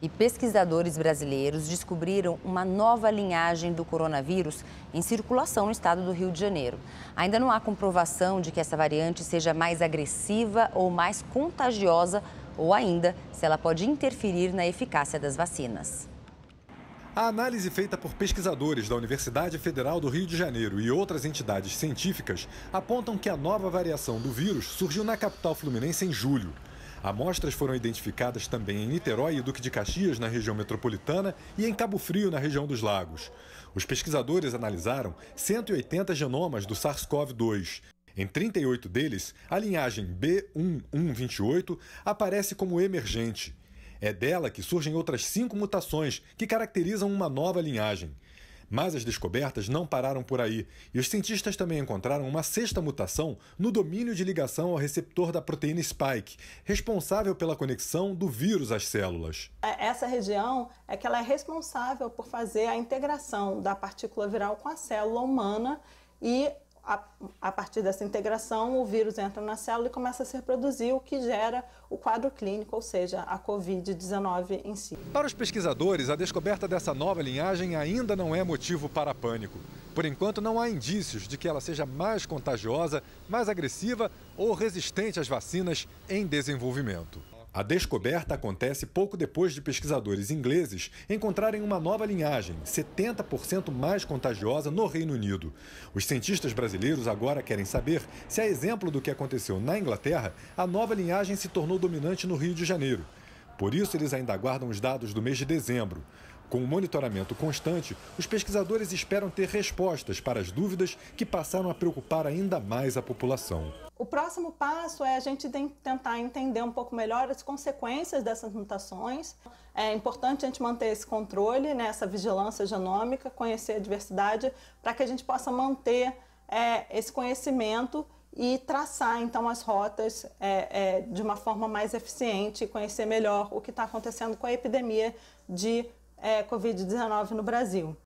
e pesquisadores brasileiros descobriram uma nova linhagem do coronavírus em circulação no estado do Rio de Janeiro. Ainda não há comprovação de que essa variante seja mais agressiva ou mais contagiosa, ou ainda se ela pode interferir na eficácia das vacinas. A análise feita por pesquisadores da Universidade Federal do Rio de Janeiro e outras entidades científicas apontam que a nova variação do vírus surgiu na capital fluminense em julho. Amostras foram identificadas também em Niterói e Duque de Caxias, na região metropolitana, e em Cabo Frio, na região dos Lagos. Os pesquisadores analisaram 180 genomas do SARS-CoV-2. Em 38 deles, a linhagem B.1.1.28 aparece como emergente. É dela que surgem outras 5 mutações que caracterizam uma nova linhagem. Mas as descobertas não pararam por aí, e os cientistas também encontraram uma 6ª mutação no domínio de ligação ao receptor da proteína Spike, responsável pela conexão do vírus às células. Essa região é que ela é responsável por fazer a integração da partícula viral com a célula humana e, a partir dessa integração, o vírus entra na célula e começa a se reproduzir, o que gera o quadro clínico, ou seja, a COVID-19 em si. Para os pesquisadores, a descoberta dessa nova linhagem ainda não é motivo para pânico. Por enquanto, não há indícios de que ela seja mais contagiosa, mais agressiva ou resistente às vacinas em desenvolvimento. A descoberta acontece pouco depois de pesquisadores ingleses encontrarem uma nova linhagem, 70% mais contagiosa, no Reino Unido. Os cientistas brasileiros agora querem saber se, a exemplo do que aconteceu na Inglaterra, a nova linhagem se tornou dominante no Rio de Janeiro. Por isso, eles ainda aguardam os dados do mês de dezembro. Com o monitoramento constante, os pesquisadores esperam ter respostas para as dúvidas que passaram a preocupar ainda mais a população. O próximo passo é a gente tentar entender um pouco melhor as consequências dessas mutações. É importante a gente manter esse controle, né, essa vigilância genômica, conhecer a diversidade, para que a gente possa manter esse conhecimento e traçar então as rotas de uma forma mais eficiente e conhecer melhor o que está acontecendo com a epidemia de Covid-19 no Brasil.